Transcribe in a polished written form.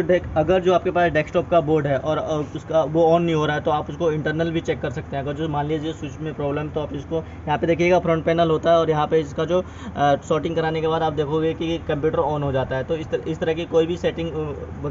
अगर जो आपके पास डेस्कटॉप का बोर्ड है और उसका वो ऑन नहीं हो रहा है तो आप उसको इंटरनल भी चेक कर सकते हैं। अगर जो मान लीजिए स्विच में प्रॉब्लम, तो आप इसको यहाँ पे देखिएगा फ्रंट पैनल होता है और यहाँ पे इसका जो शॉर्टिंग कराने के बाद आप देखोगे कि कंप्यूटर ऑन हो जाता है। तो इस तरह की कोई भी सेटिंग